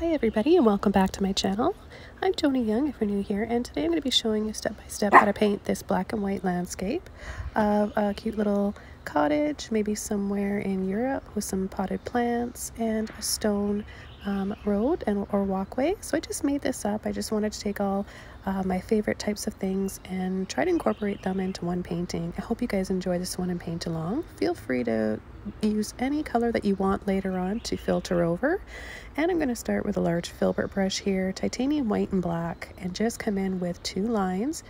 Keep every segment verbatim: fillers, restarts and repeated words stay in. Hi everybody and welcome back to my channel. I'm Joni Young if you're new here, and today I'm going to be showing you step by step how to paint this black and white landscape of a cute little cottage, maybe somewhere in Europe, with some potted plants and a stone um, road and or walkway. So I just made this up. I just wanted to take all uh, my favorite types of things and try to incorporate them into one painting. I hope you guys enjoy this one and paint along. Feel free to use any color that you want later on to filter over, and I'm going to start with a large Filbert brush here, titanium white and black, and just come in with two lines.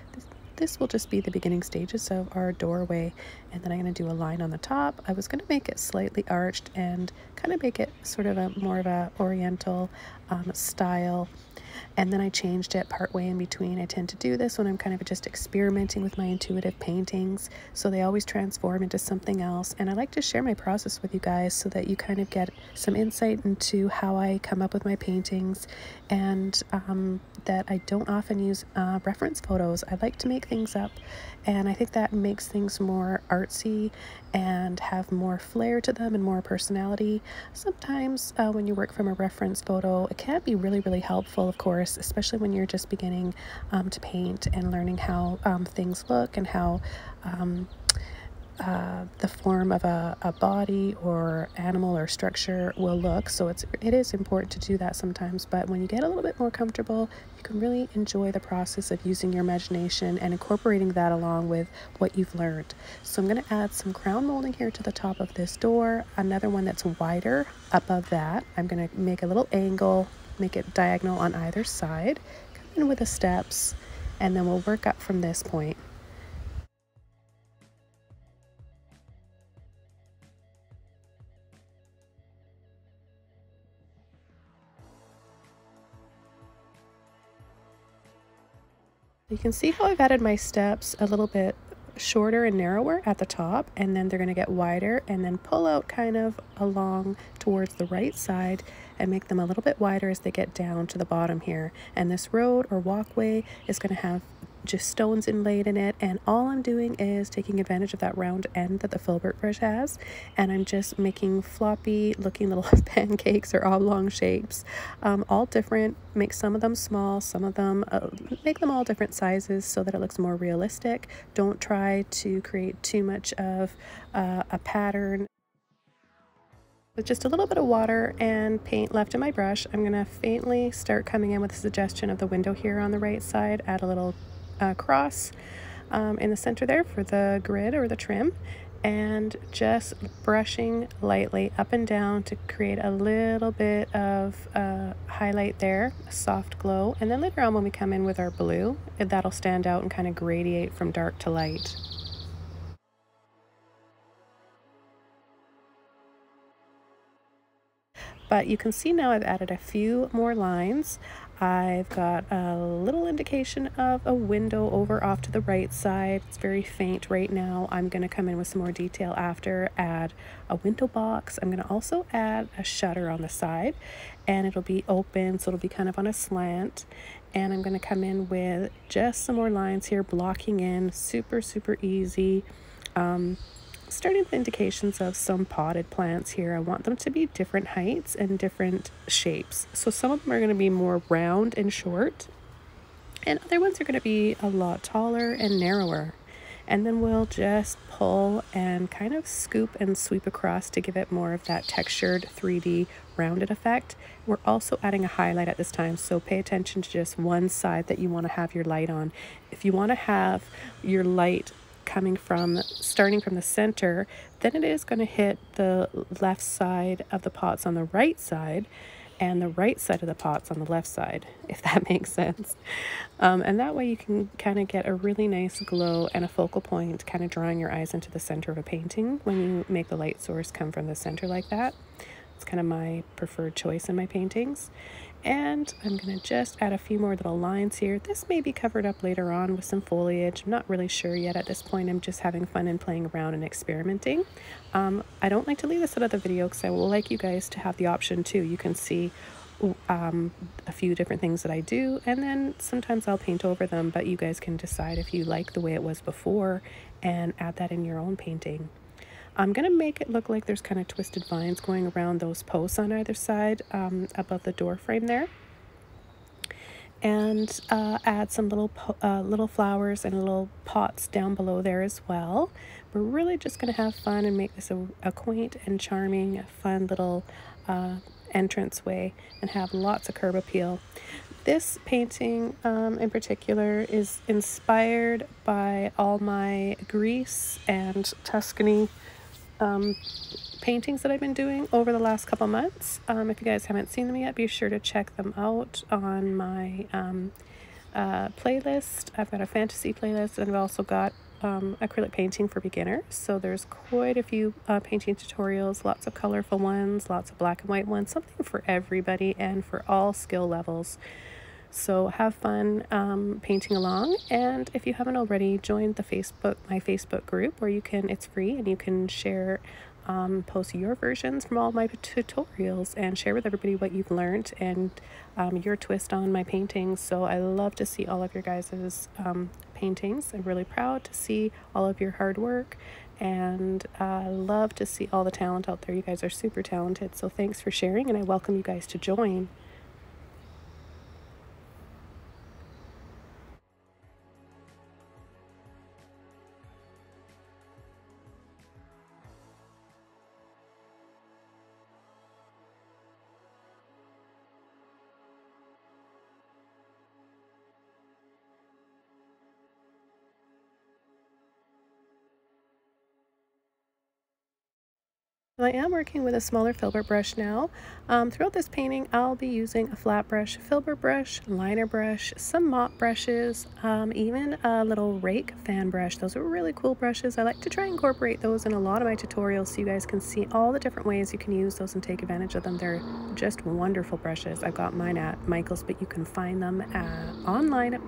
This will just be the beginning stages of our doorway, and then I'm going to do a line on the top. I was going to make it slightly arched and kind of make it sort of a more of a oriental um, style, and then I changed it partway in between. I tend to do this when I'm kind of just experimenting with my intuitive paintings, so they always transform into something else, and I like to share my process with you guys so that you kind of get some insight into how I come up with my paintings, and um, that I don't often use uh, reference photos. I like to make things up, and I think that makes things more artsy and have more flair to them and more personality. Sometimes uh, when you work from a reference photo, it can be really really helpful, of course, especially when you're just beginning um, to paint and learning how um, things look and how um, Uh, the form of a, a body or animal or structure will look. So it's it is important to do that sometimes, but when you get a little bit more comfortable, you can really enjoy the process of using your imagination and incorporating that along with what you've learned. So I'm going to add some crown molding here to the top of this door, another one that's wider above that. I'm going to make a little angle, make it diagonal on either side, come in with the steps, and then we'll work up from this point. You can see how I've added my steps a little bit shorter and narrower at the top, and then they're going to get wider and then pull out kind of along towards the right side and make them a little bit wider as they get down to the bottom here. And this road or walkway is going to have just stones inlaid in it, and all I'm doing is taking advantage of that round end that the Filbert brush has, and I'm just making floppy looking little pancakes or oblong shapes, um, all different. Make some of them small, some of them uh, make them all different sizes so that it looks more realistic. Don't try to create too much of uh, a pattern. With just a little bit of water and paint left in my brush, I'm gonna faintly start coming in with a suggestion of the window here on the right side. Add a little Uh, cross um, in the center there for the grid or the trim, and just brushing lightly up and down to create a little bit of uh, highlight there, a soft glow, and then later on when we come in with our blue, that'll stand out and kind of gradiate from dark to light. But you can see now I've added a few more lines. I've got a little indication of a window over off to the right side. It's very faint right now. I'm going to come in with some more detail after, add a window box. I'm going to also add a shutter on the side, and it'll be open, so it'll be kind of on a slant. And I'm going to come in with just some more lines here, blocking in, super, super easy. Um, starting with indications of some potted plants here. I want them to be different heights and different shapes, so some of them are going to be more round and short, and other ones are going to be a lot taller and narrower. And then we'll just pull and kind of scoop and sweep across to give it more of that textured three D rounded effect. We're also adding a highlight at this time, so pay attention to just one side that you want to have your light on. If you want to have your light coming from starting from the center, then it is going to hit the left side of the pots on the right side and the right side of the pots on the left side, if that makes sense. Um, and that way you can kind of get a really nice glow and a focal point, kind of drawing your eyes into the center of a painting when you make the light source come from the center like that. It's kind of my preferred choice in my paintings. And I'm going to just add a few more little lines here. This may be covered up later on with some foliage. I'm not really sure yet at this point. I'm just having fun and playing around and experimenting. Um, I don't like to leave this out of the video because I will like you guys to have the option too. You can see um, a few different things that I do, and then sometimes I'll paint over them, but you guys can decide if you like the way it was before and add that in your own painting. I'm going to make it look like there's kind of twisted vines going around those posts on either side um, above the door frame there. And uh, add some little uh, little flowers and little pots down below there as well. We're really just going to have fun and make this a, a quaint and charming, fun little uh, entranceway and have lots of curb appeal. This painting um, in particular is inspired by all my Greece and Tuscany um, paintings that I've been doing over the last couple months. Um, if you guys haven't seen them yet, be sure to check them out on my um, uh, playlist. I've got a fantasy playlist, and I've also got um, acrylic painting for beginners. So there's quite a few uh, painting tutorials, lots of colorful ones, lots of black and white ones, something for everybody and for all skill levels. So have fun um, painting along, and if you haven't already, join the Facebook, my Facebook group, where you can, it's free, and you can share, um, post your versions from all my tutorials and share with everybody what you've learned and um, your twist on my paintings. So I love to see all of your guys's um, paintings. I'm really proud to see all of your hard work, and I uh, love to see all the talent out there. You guys are super talented, so thanks for sharing, and I welcome you guys to join. I am working with a smaller Filbert brush now. Um, throughout this painting, I'll be using a flat brush, Filbert brush, liner brush, some mop brushes, um, even a little Rake fan brush. Those are really cool brushes. I like to try and incorporate those in a lot of my tutorials so you guys can see all the different ways you can use those and take advantage of them. They're just wonderful brushes. I've got mine at Michaels, but you can find them at, online at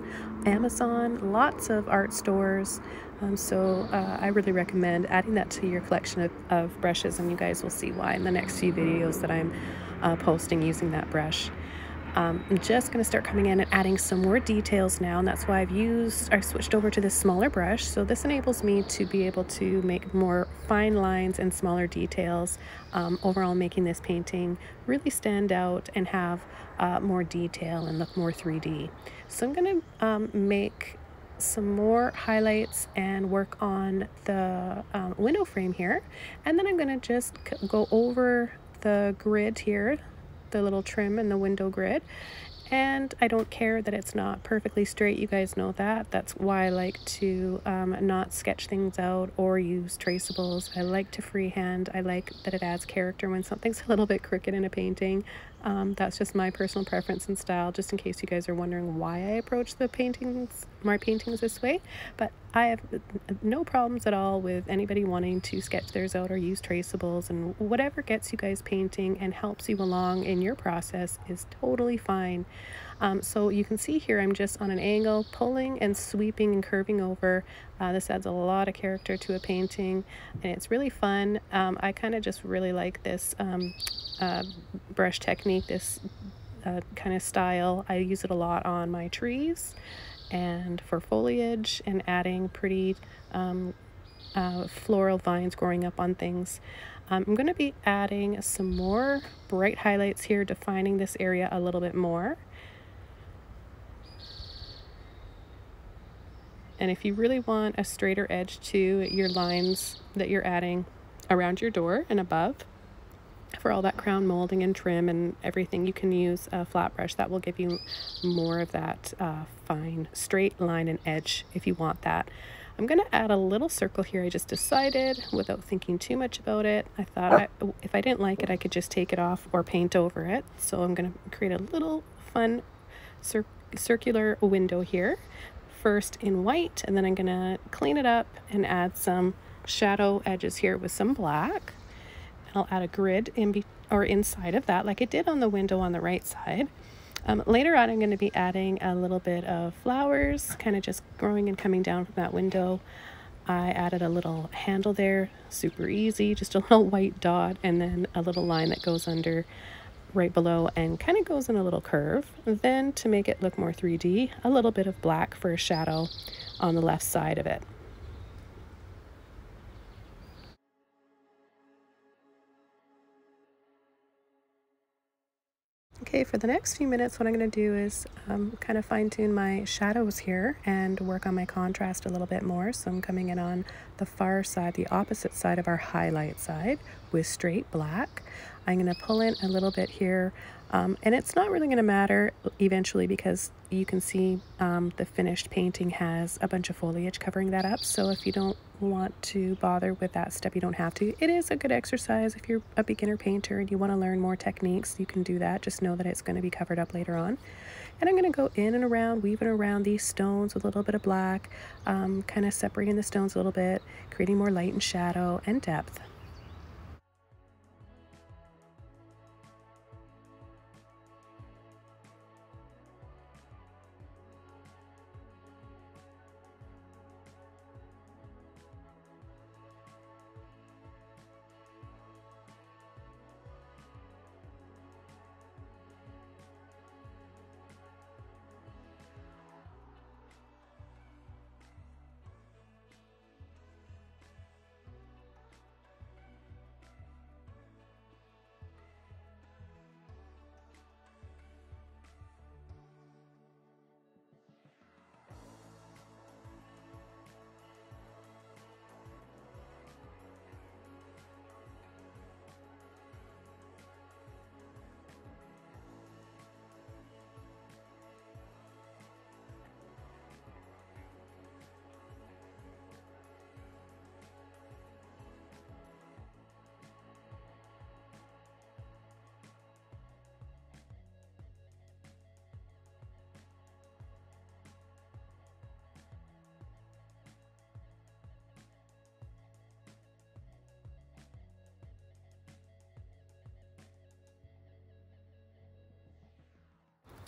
Amazon, lots of art stores. Um, so uh, I really recommend adding that to your collection of, of brushes, and you guys will see why in the next few videos that I'm uh, posting using that brush. Um, I'm just going to start coming in and adding some more details now, and that's why I've used, I switched over to this smaller brush. So this enables me to be able to make more fine lines and smaller details, um, overall making this painting really stand out and have uh, more detail and look more three D. So I'm going to um, make some more highlights and work on the um, window frame here, and then I'm going to just go over the grid here, the little trim and the window grid, and I don't care that it's not perfectly straight. You guys know that. That's why I like to um, not sketch things out or use traceables. I like to freehand. I like that it adds character when something's a little bit crooked in a painting. Um, that's just my personal preference and style, just in case you guys are wondering why I approach the paintings, my paintings this way. But I have no problems at all with anybody wanting to sketch theirs out or use traceables, and whatever gets you guys painting and helps you along in your process is totally fine. Um, so you can see here I'm just on an angle, pulling and sweeping and curving over. Uh, this adds a lot of character to a painting, and it's really fun. Um, I kind of just really like this um, uh, brush technique, this uh, kind of style. I use it a lot on my trees and for foliage, and adding pretty um, uh, floral vines growing up on things. Um, I'm going to be adding some more bright highlights here, defining this area a little bit more. And if you really want a straighter edge to your lines that you're adding around your door and above, for all that crown molding and trim and everything, you can use a flat brush. That will give you more of that uh, fine straight line and edge if you want that. I'm going to add a little circle here. I just decided, without thinking too much about it, I thought I, if I didn't like it, I could just take it off or paint over it. So I'm going to create a little fun cir circular window here. First in white, and then I'm gonna clean it up and add some shadow edges here with some black. And I'll add a grid in be or inside of that, like I did on the window on the right side. Um, later on, I'm going to be adding a little bit of flowers, kind of just growing and coming down from that window. I added a little handle there, super easy, just a little white dot, and then a little line that goes under right below and kind of goes in a little curve. And then to make it look more three D, a little bit of black for a shadow on the left side of it. Okay, for the next few minutes, what I'm going to do is um, kind of fine-tune my shadows here and work on my contrast a little bit more. So I'm coming in on the far side, the opposite side of our highlight side with straight black. I'm going to pull in a little bit here, um, and it's not really going to matter eventually because you can see um, the finished painting has a bunch of foliage covering that up. So if you don't want to bother with that step, you don't have to. It is a good exercise if you're a beginner painter and you want to learn more techniques, you can do that. Just know that it's going to be covered up later on. And I'm going to go in and around, weaving around these stones with a little bit of black, um, kind of separating the stones a little bit, creating more light and shadow and depth.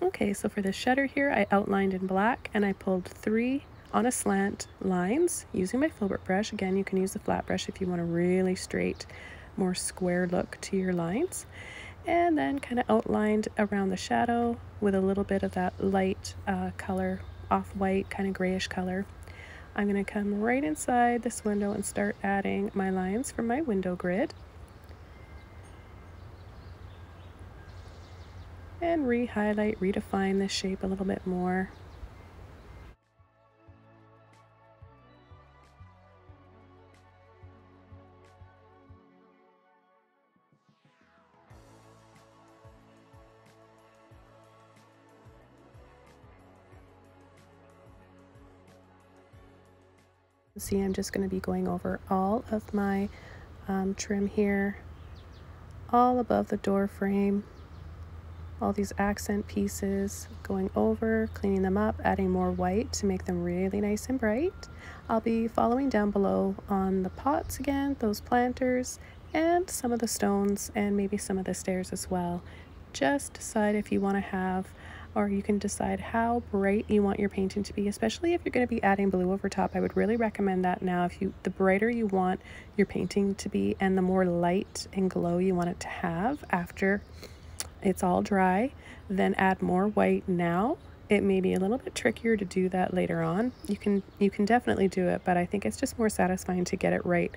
Okay, so for the shutter here, I outlined in black and I pulled three on a slant lines using my Filbert brush. Again, you can use the flat brush if you want a really straight, more square look to your lines. And then kind of outlined around the shadow with a little bit of that light uh, color, off-white, kind of grayish color. I'm going to come right inside this window and start adding my lines from my window grid. And re-highlight, redefine this shape a little bit more. See, I'm just going to be going over all of my um, trim here, all above the door frame. All these accent pieces, going over, cleaning them up, adding more white to make them really nice and bright. I'll be following down below on the pots again, those planters, and some of the stones, and maybe some of the stairs as well. Just decide if you want to have, or you can decide how bright you want your painting to be, especially if you're going to be adding blue over top. I would really recommend that now. If you, the brighter you want your painting to be and the more light and glow you want it to have after it's all dry, then add more white now. It may be a little bit trickier to do that later on. You can you can definitely do it, but I think it's just more satisfying to get it right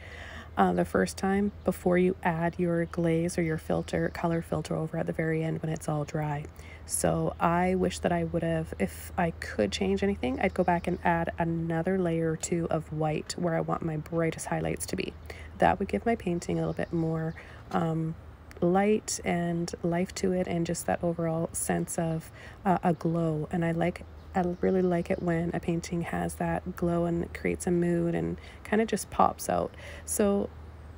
uh, the first time before you add your glaze or your filter, color filter over at the very end when it's all dry. So I wish that I would have, if I could change anything, I'd go back and add another layer or two of white where I want my brightest highlights to be. That would give my painting a little bit more um, light and life to it, and just that overall sense of uh, a glow. And I like I really like it when a painting has that glow and it creates a mood and kind of just pops out. So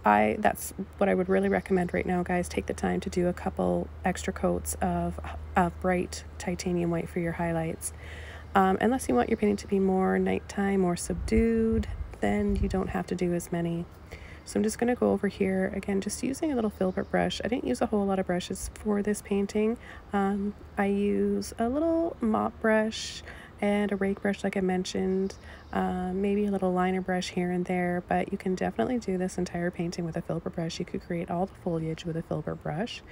I that's what I would really recommend right now, guys. Take the time to do a couple extra coats of, of bright titanium white for your highlights. Um, unless you want your painting to be more nighttime or subdued, then you don't have to do as many. So I'm just going to go over here again, just using a little Filbert brush. I didn't use a whole lot of brushes for this painting. Um, I use a little Mop brush and a Rake brush, like I mentioned, uh, maybe a little Liner brush here and there, but you can definitely do this entire painting with a Filbert brush. You could create all the foliage with a Filbert brush.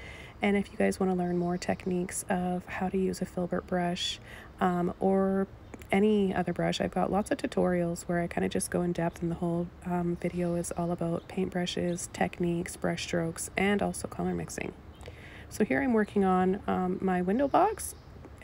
And if you guys want to learn more techniques of how to use a Filbert brush um, or any other brush, I've got lots of tutorials where I kind of just go in depth, and the whole um, video is all about paintbrushes, techniques, brush strokes, and also color mixing. So here I'm working on um, my window box.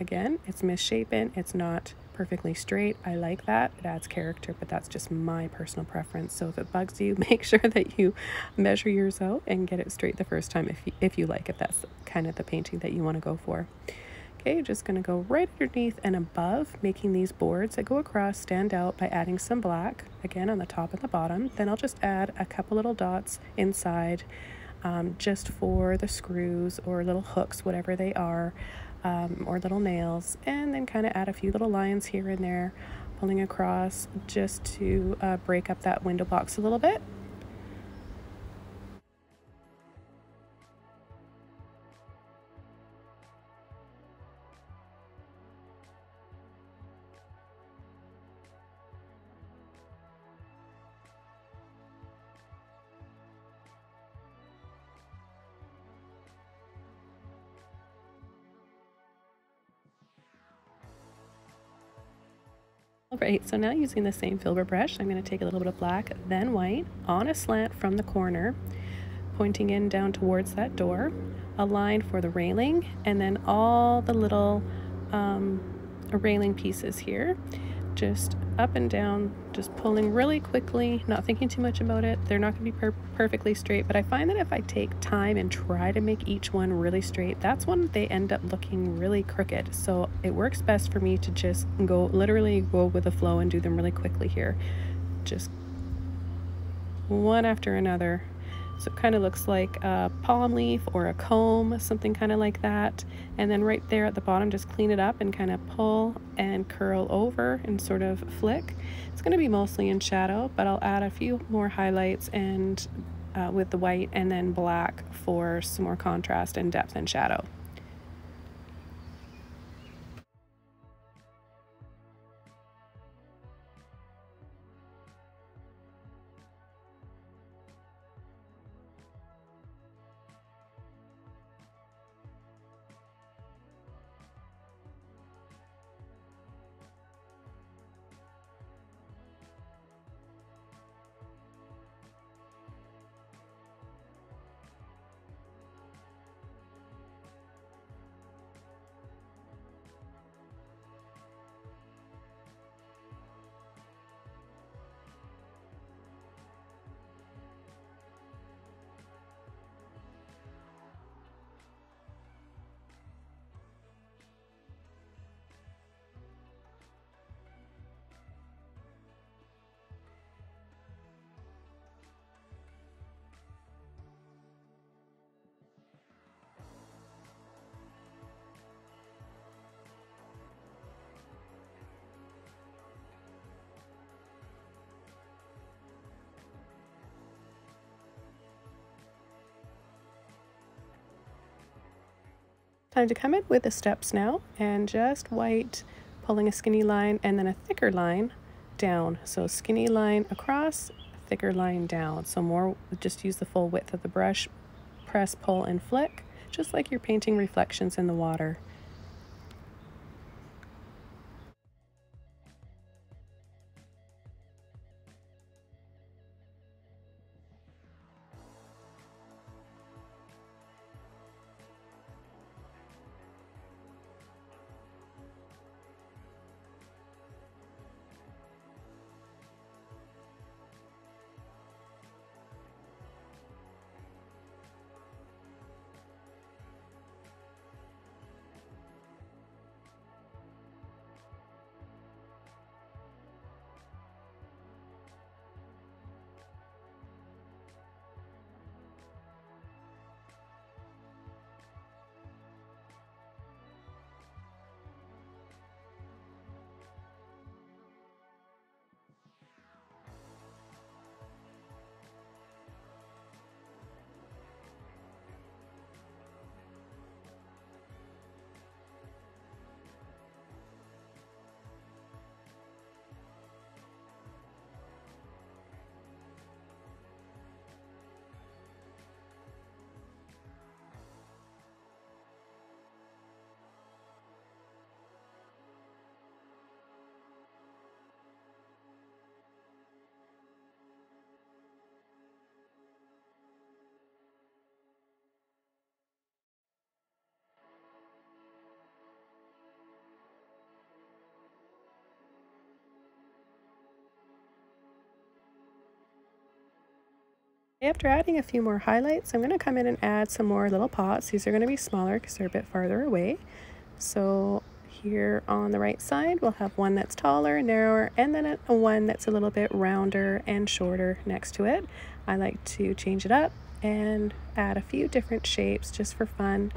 Again, it's misshapen, it's not perfectly straight. I like that, it adds character, but that's just my personal preference. So if it bugs you, make sure that you measure yours out and get it straight the first time if you, if you like, if that's kind of the painting that you want to go for. Okay, just going to go right underneath and above, making these boards that go across stand out by adding some black, again on the top and the bottom. Then I'll just add a couple little dots inside um, just for the screws or little hooks, whatever they are, um, or little nails, and then kind of add a few little lines here and there, pulling across just to uh, break up that window box a little bit. Alright, so now using the same Filbert brush, I'm going to take a little bit of black, then white, on a slant from the corner, pointing in down towards that door, a line for the railing, and then all the little um, railing pieces here, just up and down, just pulling really quickly, not thinking too much about it. They're not going to be per perfectly straight, but I find that if I take time and try to make each one really straight, that's when they end up looking really crooked. So it works best for me to just go, literally go with the flow and do them really quickly here, just one after another. So it kind of looks like a palm leaf or a comb, something kind of like that. And then right there at the bottom, just clean it up and kind of pull and curl over and sort of flick. It's going to be mostly in shadow, but I'll add a few more highlights and uh, with the white and then black for some more contrast and depth and shadow. Time to come in with the steps now, and just white, pulling a skinny line and then a thicker line down. So skinny line across, thicker line down. So more, just use the full width of the brush, press, pull, and flick, just like you're painting reflections in the water. After adding a few more highlights, I'm going to come in and add some more little pots. These are going to be smaller because they're a bit farther away. So here on the right side, we'll have one that's taller, narrower, and then a one that's a little bit rounder and shorter next to it. I like to change it up and add a few different shapes just for fun,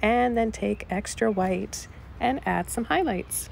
and then take extra white and add some highlights.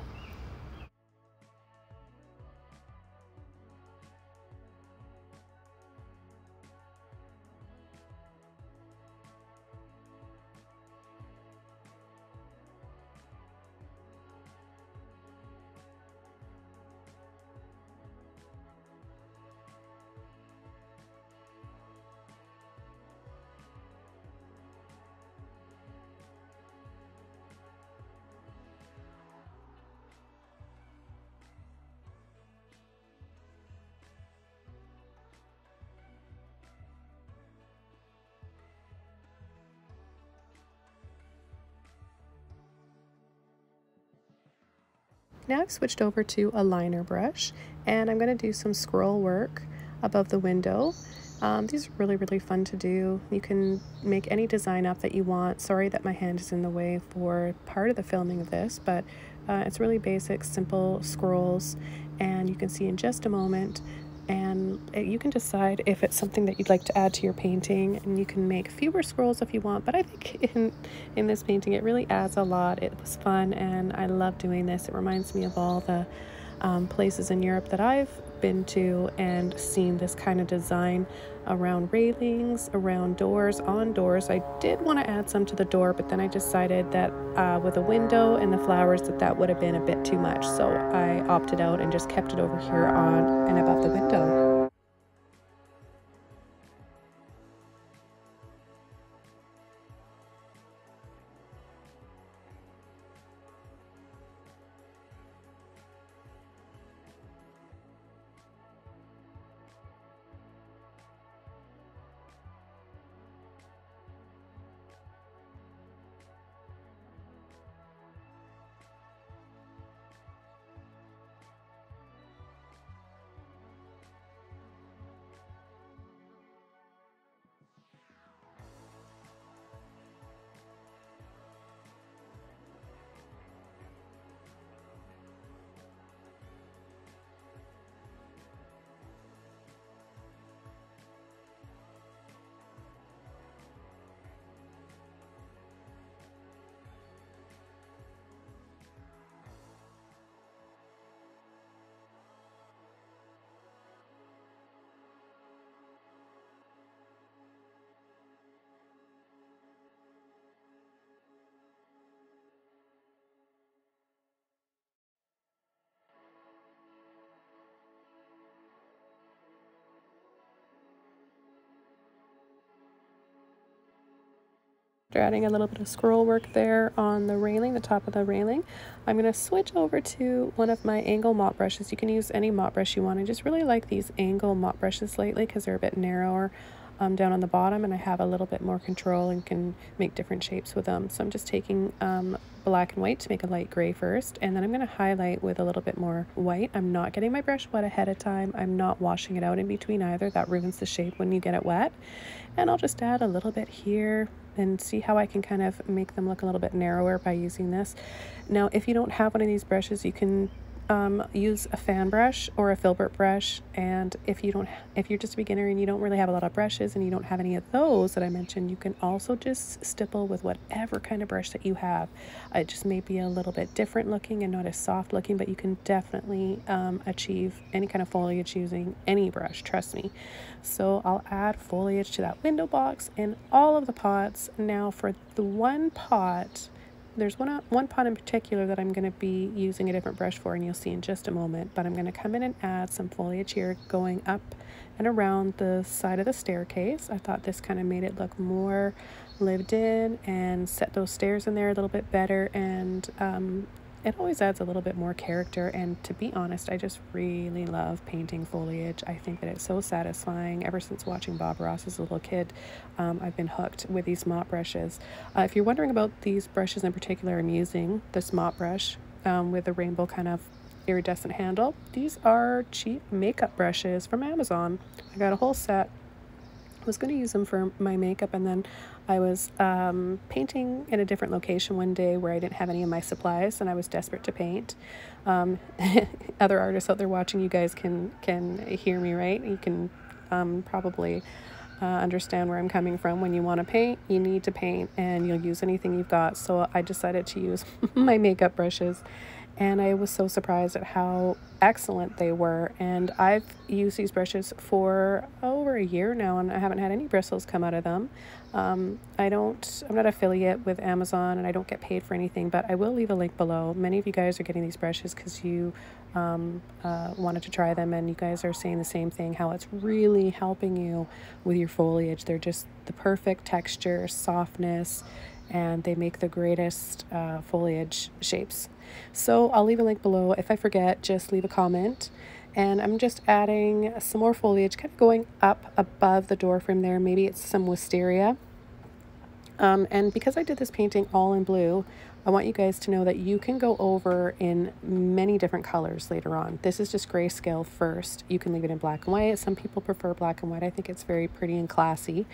Now I've switched over to a liner brush, and I'm going to do some scroll work above the window. Um, these are really, really fun to do. You can make any design up that you want. Sorry that my hand is in the way for part of the filming of this, but uh, it's really basic, simple scrolls, and you can see in just a moment. And you can decide if it's something that you'd like to add to your painting, and you can make fewer scrolls if you want, but I think in in this painting it really adds a lot. It was fun and I love doing this. It reminds me of all the um, places in Europe that I've been to and seen this kind of design around railings, around doors, on doors. I did want to add some to the door, but then I decided that uh, with a window and the flowers that that would have been a bit too much, so I opted out and just kept it over here on and above the window. After adding a little bit of scroll work there on the railing, the top of the railing, I'm going to switch over to one of my angle mop brushes. You can use any mop brush you want. I just really like these angle mop brushes lately because they're a bit narrower um, down on the bottom, and I have a little bit more control and can make different shapes with them. So I'm just taking um, black and white to make a light gray first, and then I'm going to highlight with a little bit more white. I'm not getting my brush wet ahead of time. I'm not washing it out in between either. That ruins the shape when you get it wet. And I'll just add a little bit here and see how I can kind of make them look a little bit narrower by using this. Now, if you don't have one of these brushes, you can um, use a fan brush or a Filbert brush. And if you don't, if you're just a beginner and you don't really have a lot of brushes and you don't have any of those that I mentioned, you can also just stipple with whatever kind of brush that you have. It just may be a little bit different looking and not as soft looking, but you can definitely um, achieve any kind of foliage using any brush, trust me. So I'll add foliage to that window box and all of the pots. Now for the one pot, there's one, one pot in particular that I'm going to be using a different brush for, and you'll see in just a moment, but I'm going to come in and add some foliage here going up and around the side of the staircase. I thought this kind of made it look more lived in and set those stairs in there a little bit better, and um, it always adds a little bit more character. And to be honest, I just really love painting foliage. I think that it's so satisfying. Ever since watching Bob Ross as a little kid, um, I've been hooked with these mop brushes. Uh, if you're wondering about these brushes in particular, I'm using this mop brush um, with a rainbow kind of iridescent handle. These are cheap makeup brushes from Amazon. I got a whole set was going to use them for my makeup, and then I was um, painting in a different location one day where I didn't have any of my supplies, and I was desperate to paint. Um, other artists out there watching, you guys can can hear me, right? You can um, probably uh, understand where I'm coming from. When you want to paint, you need to paint, and you'll use anything you've got. So I decided to use my makeup brushes. And I was so surprised at how excellent they were. And I've used these brushes for over a year now, and I haven't had any bristles come out of them. Um, I don't, I'm not affiliate with Amazon, and I don't get paid for anything, but I will leave a link below. Many of you guys are getting these brushes because you um, uh, wanted to try them, and you guys are saying the same thing, how it's really helping you with your foliage. They're just the perfect texture, softness, and they make the greatest uh, foliage shapes. So I'll leave a link below. If I forget, just leave a comment. And I'm just adding some more foliage, kind of going up above the door frame there. Maybe it's some wisteria. Um, and because I did this painting all in blue, I want you guys to know that you can go over in many different colors later on. This is just grayscale first. You can leave it in black and white. Some people prefer black and white. I think it's very pretty and classy.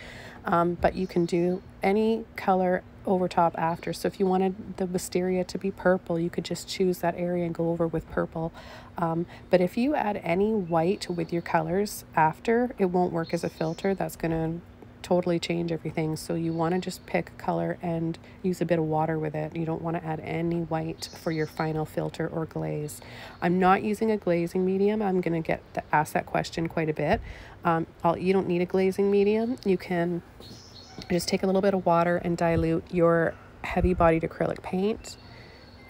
Um, but you can do any color over top after. So if you wanted the wisteria to be purple, you could just choose that area and go over with purple. Um, but if you add any white with your colors after, it won't work as a filter. That's going to totally change everything. So you want to just pick color and use a bit of water with it. You don't want to add any white for your final filter or glaze. I'm not using a glazing medium. I'm going to get the, asked that question quite a bit. Um, I'll, you don't need a glazing medium. You can just take a little bit of water and dilute your heavy-bodied acrylic paint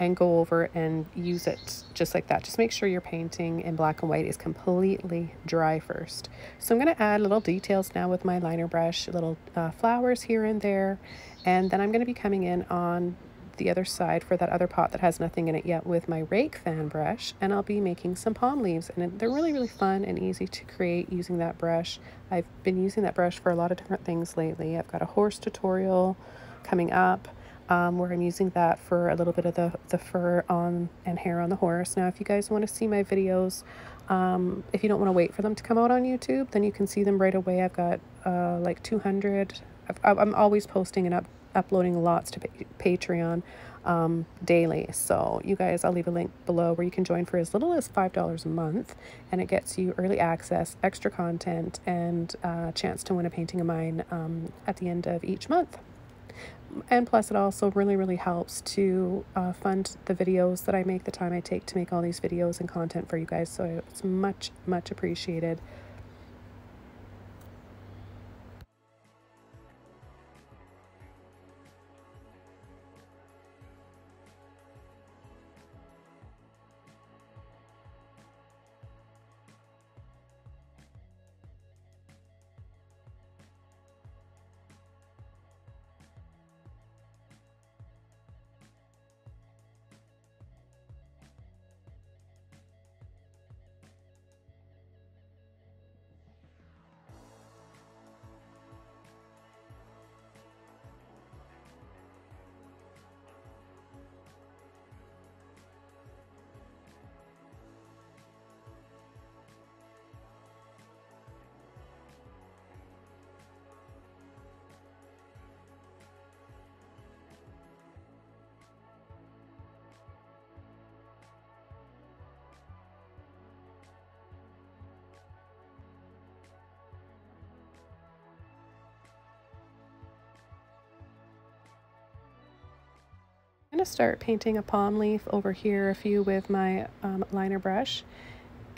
and go over and use it just like that. Just make sure your painting in black and white is completely dry first. So I'm going to add little details now with my liner brush, little uh, flowers here and there, and then I'm going to be coming in on the other side for that other pot that has nothing in it yet with my Rake fan brush, and I'll be making some palm leaves, and they're really really fun and easy to create using that brush. I've been using that brush for a lot of different things lately. I've got a horse tutorial coming up um, where I'm using that for a little bit of the, the fur on and hair on the horse. Now if you guys want to see my videos, um, if you don't want to wait for them to come out on YouTube, then you can see them right away. I've got uh, like two hundred. I've, I'm always posting and up uploading lots to Patreon um, daily. So you guys, I'll leave a link below where you can join for as little as five dollars a month, and it gets you early access, extra content, and a chance to win a painting of mine um, at the end of each month. And plus it also really really helps to uh, fund the videos that I make, the time I take to make all these videos and content for you guys. So it's much much appreciated. I'm going to start painting a palm leaf over here, a few with my um, liner brush,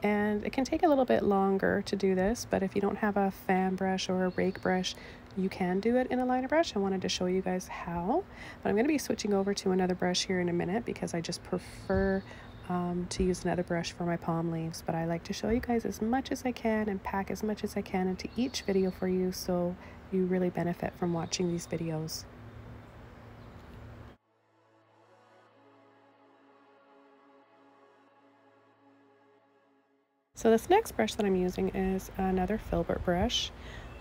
and it can take a little bit longer to do this, but if you don't have a fan brush or a Rake brush, you can do it in a liner brush. I wanted to show you guys how, but I'm going to be switching over to another brush here in a minute because I just prefer um, to use another brush for my palm leaves, but I like to show you guys as much as I can and pack as much as I can into each video for you, so you really benefit from watching these videos. So this next brush that I'm using is another Filbert brush,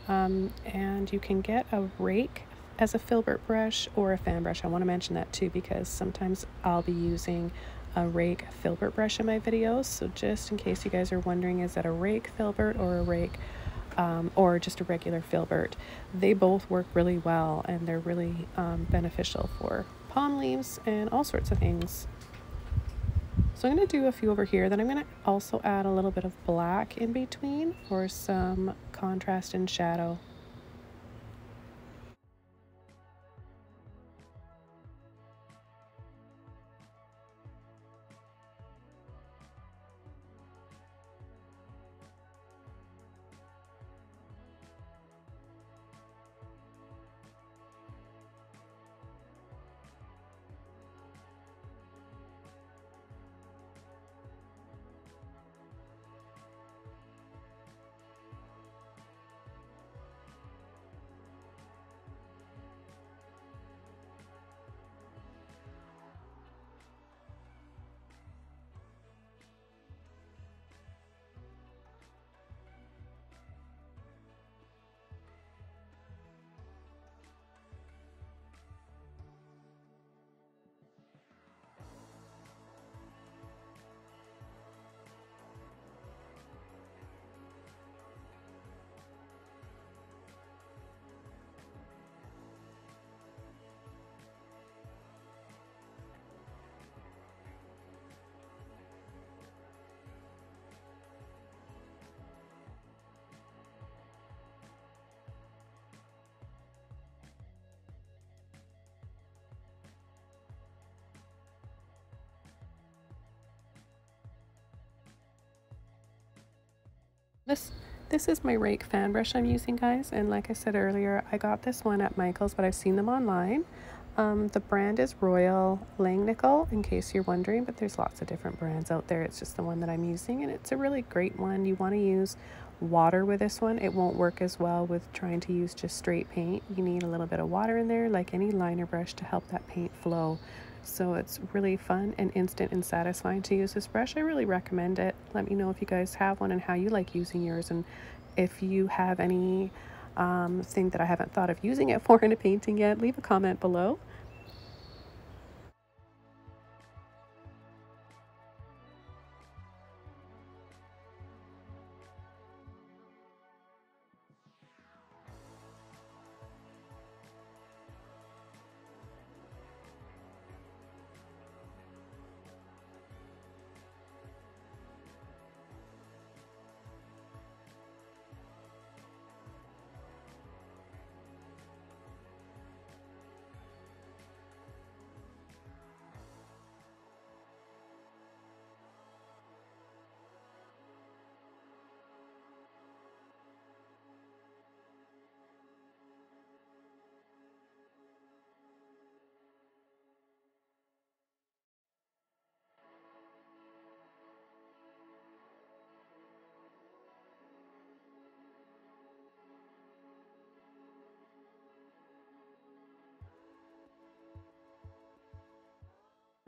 um, and you can get a Rake as a Filbert brush or a fan brush. I want to mention that too because sometimes I'll be using a Rake Filbert brush in my videos, so just in case you guys are wondering, is that a Rake Filbert or a Rake um, or just a regular filbert. They both work really well, and they're really um, beneficial for palm leaves and all sorts of things. So I'm going to do a few over here. Then I'm going to also add a little bit of black in between for some contrast and shadow. This, this is my Rake fan brush I'm using, guys, and like I said earlier, I got this one at Michaels, but I've seen them online. Um, the brand is Royal Langnickel, in case you're wondering, but there's lots of different brands out there. It's just the one that I'm using, and it's a really great one. You want to use water with this one. It won't work as well with trying to use just straight paint. You need a little bit of water in there, like any liner brush, to help that paint flow. So it's really fun and instant and satisfying to use this brush. I really recommend it. Let me know if you guys have one and how you like using yours, and if you have any um, thing that I haven't thought of using it for in a painting yet, leave a comment below.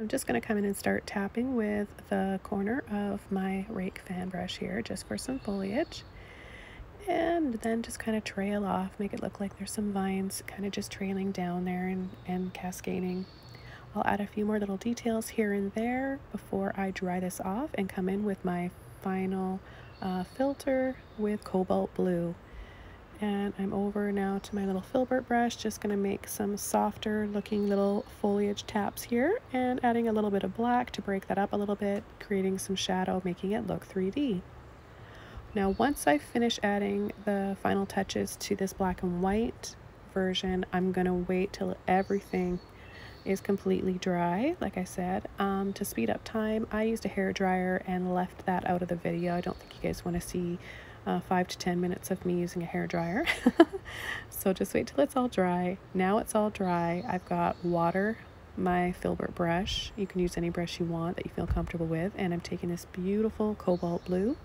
I'm just going to come in and start tapping with the corner of my Rake fan brush here, just for some foliage, and then just kind of trail off, make it look like there's some vines kind of just trailing down there and, and cascading. I'll add a few more little details here and there before I dry this off and come in with my final uh, filter with Cobalt Blue. And I'm over now to my little filbert brush, just going to make some softer looking little foliage taps here, and adding a little bit of black to break that up a little bit, creating some shadow, making it look three D. Now once I finish adding the final touches to this black and white version, I'm going to wait till everything is completely dry, like I said. Um, to speed up time, I used a hairdryer and left that out of the video. I don't think you guys want to see Uh, five to ten minutes of me using a hairdryer. So just wait till it's all dry. Now it's all dry. I've got water, my filbert brush. You can use any brush you want that you feel comfortable with. And I'm taking this beautiful cobalt blue.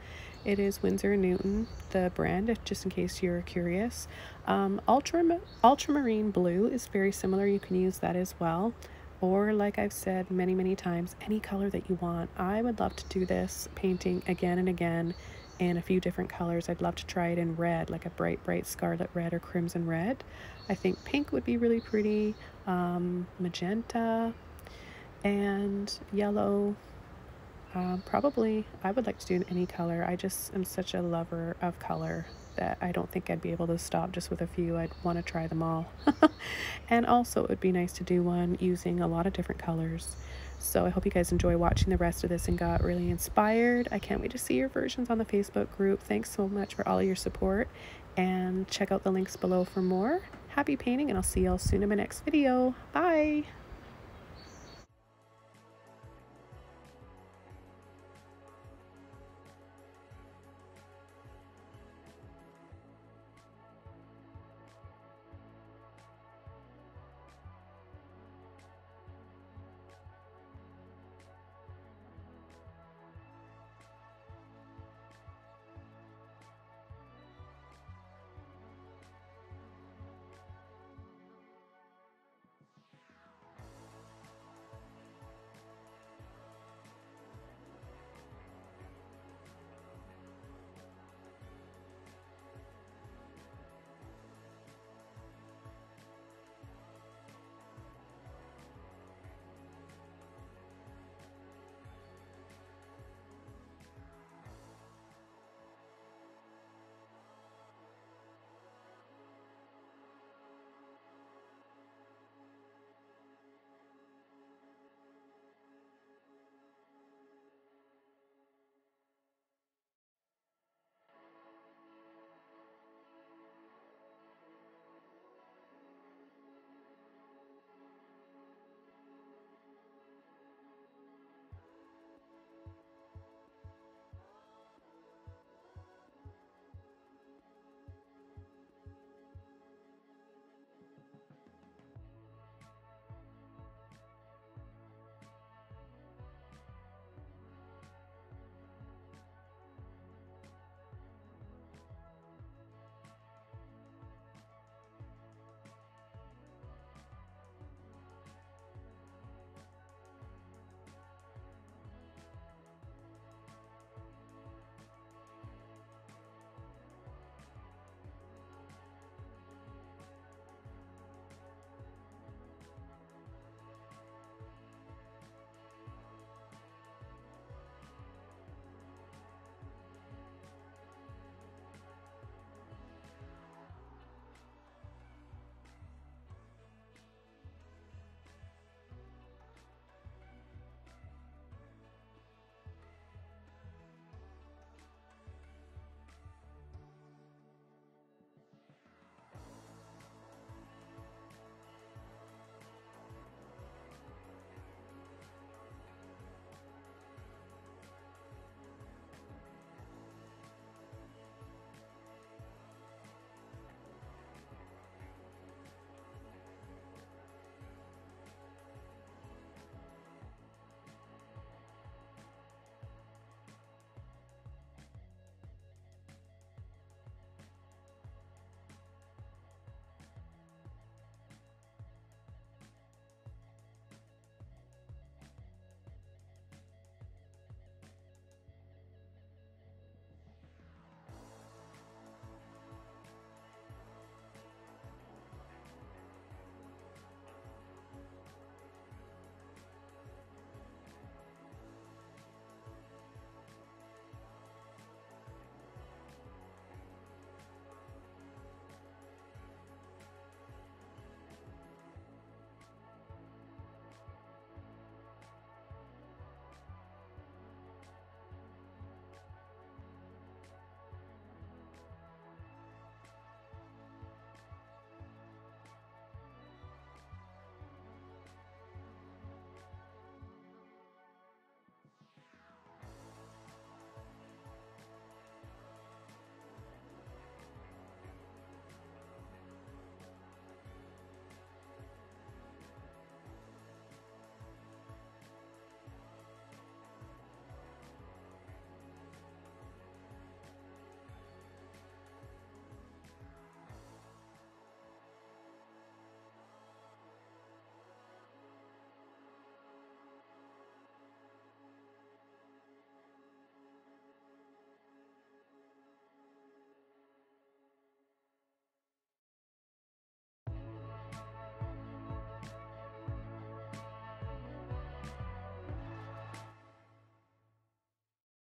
It is Winsor and Newton, the brand, just in case you're curious. Um, Ultram ultramarine blue is very similar. You can use that as well. Or, like I've said many, many times, any color that you want. I would love to do this painting again and again, and a few different colors. I'd love to try it in red, like a bright bright scarlet red or crimson red. I think pink would be really pretty, um, magenta and yellow. Um, probably I would like to do in any color. I just am such a lover of color. that I don't think I'd be able to stop just with a few. I'd want to try them all. And also it would be nice to do one using a lot of different colors. So I hope you guys enjoy watching the rest of this and got really inspired. I can't wait to see your versions on the Facebook group. Thanks so much for all of your support, and check out the links below for more. Happy painting, and I'll see y'all soon in my next video. Bye!